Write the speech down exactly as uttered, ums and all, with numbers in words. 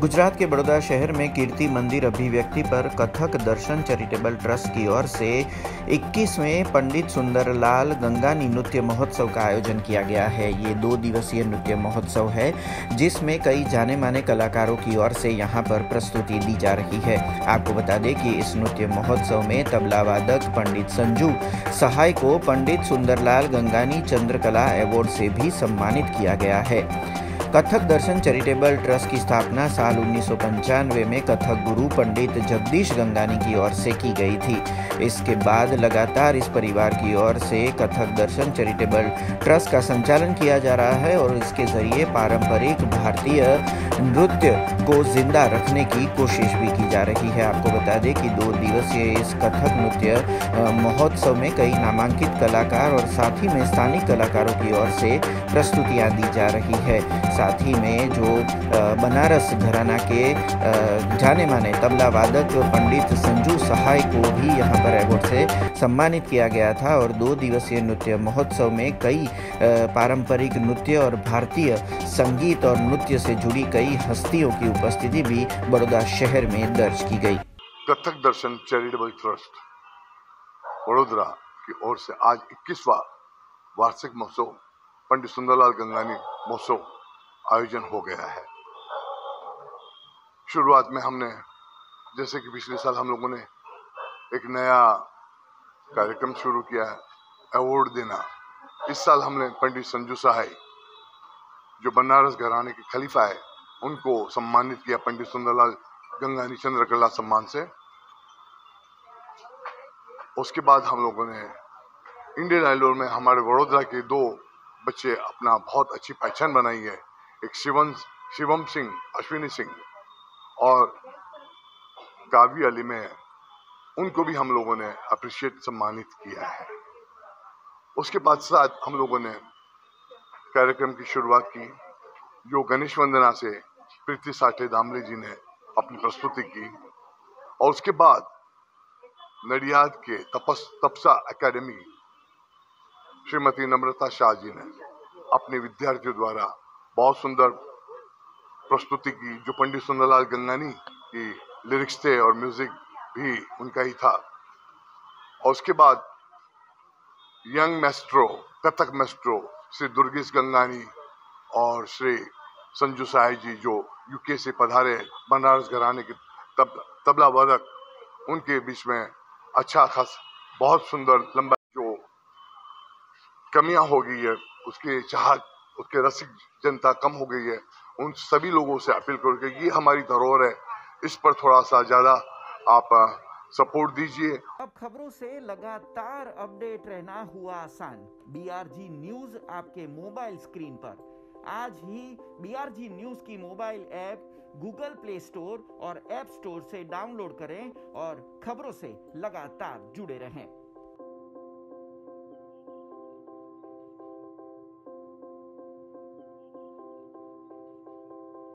गुजरात के वडोदरा शहर में कीर्ति मंदिर अभिव्यक्ति पर कथक दर्शन चैरिटेबल ट्रस्ट की ओर से इक्कीसवें पंडित सुंदरलाल गंगानी नृत्य महोत्सव का आयोजन किया गया है। ये दो दिवसीय नृत्य महोत्सव है जिसमें कई जाने माने कलाकारों की ओर से यहाँ पर प्रस्तुति दी जा रही है। आपको बता दें कि इस नृत्य महोत्सव में तबला वादक पंडित संजू सहाय को पंडित सुंदरलाल गंगानी चंद्रकला अवार्ड से भी सम्मानित किया गया है। कथक दर्शन चैरिटेबल ट्रस्ट की स्थापना साल उन्नीस सौ पंचानवे में कथक गुरु पंडित जगदीश गंगानी की ओर से की गई थी। इसके बाद लगातार इस परिवार की ओर से कथक दर्शन चैरिटेबल ट्रस्ट का संचालन किया जा रहा है और इसके जरिए पारंपरिक भारतीय नृत्य को जिंदा रखने की कोशिश भी की जा रही है। आपको बता दें कि दो दिवसीय इस कथक नृत्य महोत्सव में कई नामांकित कलाकार और साथ ही में स्थानीय कलाकारों की ओर से प्रस्तुतियाँ दी जा रही है। साथ ही में जो बनारस घराना के जाने माने तबला वादक पंडित संजू सहाय को भी यहाँ पर अवार्ड से सम्मानित किया गया था और दो दिवसीय नृत्य महोत्सव में कई पारंपरिक नृत्य और भारतीय संगीत और नृत्य से जुड़ी कई हस्तियों की उपस्थिति भी बड़ौदा शहर में दर्ज की गई। कथक दर्शन चैरिटेबल ट्रस्ट बड़ौदा की ओर से आज इक्कीसवां वार्षिक महोत्सव पंडित सुंदरलाल गंगानी महोत्सव आयोजन हो गया है। शुरुआत में हमने, जैसे कि पिछले साल हम लोगों ने एक नया कार्यक्रम शुरू किया है, अवार्ड देना। इस साल हमने पंडित संजू सहाय जो बनारस घराने के खलीफा है उनको सम्मानित किया पंडित सुंदरलाल गंगानी चंद्रकला सम्मान से। उसके बाद हम लोगों ने इंडियन आइडल में हमारे वडोदरा के दो बच्चे अपना बहुत अच्छी पहचान बनाई है। एक शिवम शिवम सिंह अश्विनी सिंह और काव्या अली में उनको भी हम लोगों ने अप्रिशिएट सम्मानित किया है। उसके बाद साथ हम लोगों ने कार्यक्रम की शुरुआत की जो गणेश वंदना से प्रीति साठे दामले जी ने अपनी प्रस्तुति की और उसके बाद नडियाद के तपस तपसा एकेडमी श्रीमती नम्रता शाह जी ने अपने विद्यार्थियों द्वारा बहुत सुंदर प्रस्तुति की जो पंडित सुंदरलाल गंगानी की लिरिक्स थे और म्यूजिक भी उनका ही था। और उसके बाद young maestro Kathak maestro Shri Durgesh Gangani और श्री संजू सहाय जी जो यूके से पधारे बनारस घराने के तब, तबला वादक, उनके बीच में अच्छा खास बहुत सुंदर लंबा जो कमियां हो गई है उसके चाहत उसके रसिक जनता कम हो गई है। उन सभी लोगों से अपील करके ये हमारी धरोहर है, इस पर थोड़ा सा ज़्यादा आप सपोर्ट दीजिए। अब खबरों से लगातार अपडेट रहना हुआ आसान। बीआरजी न्यूज़ आपके मोबाइल स्क्रीन पर। आज ही बीआरजी न्यूज़ की mobile app Google play store और ऐप स्टोर से डाउनलोड करें और खबरों से लगातार जुड़े रहें।